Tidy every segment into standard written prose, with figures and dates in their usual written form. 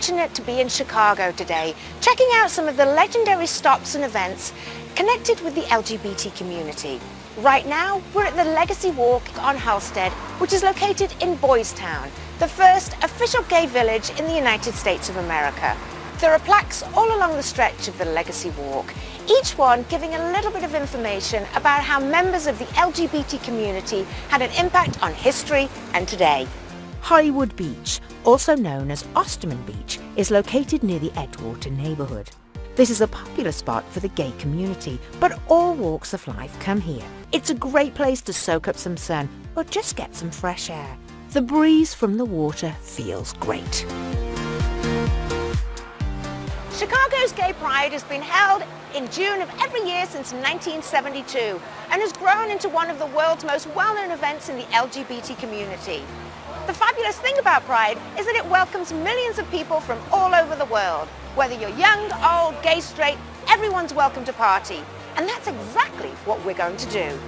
fortunate to be in Chicago today, checking out some of the legendary stops and events connected with the LGBT community. Right now, we're at the Legacy Walk on Halsted, which is located in Boystown, the first official gay village in the United States of America. There are plaques all along the stretch of the Legacy Walk, each one giving a little bit of information about how members of the LGBT community had an impact on history and today. Hollywood Beach, also known as Osterman Beach, is located near the Edgewater neighbourhood. This is a popular spot for the gay community, but all walks of life come here. It's a great place to soak up some sun or just get some fresh air. The breeze from the water feels great. Chicago's Gay Pride has been held in June of every year since 1972 and has grown into one of the world's most well-known events in the LGBT community. The fabulous thing about Pride is that it welcomes millions of people from all over the world. Whether you're young, old, gay, straight, everyone's welcome to party. And that's exactly what we're going to do.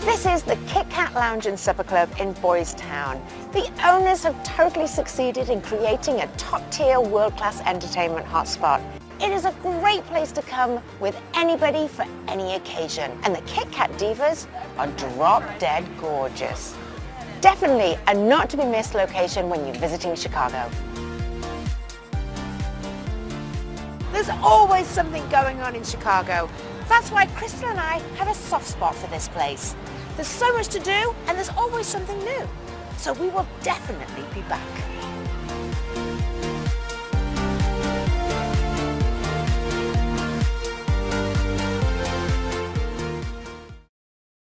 This is the Kit Kat Lounge and Supper Club in Boystown. The owners have totally succeeded in creating a top-tier, world-class entertainment hotspot. It is a great place to come with anybody for any occasion. And the Kit Kat divas are drop-dead gorgeous. Definitely a not-to-be-missed location when you're visiting Chicago. There's always something going on in Chicago. That's why Crystal and I have a soft spot for this place. There's so much to do and there's always something new. So we will definitely be back.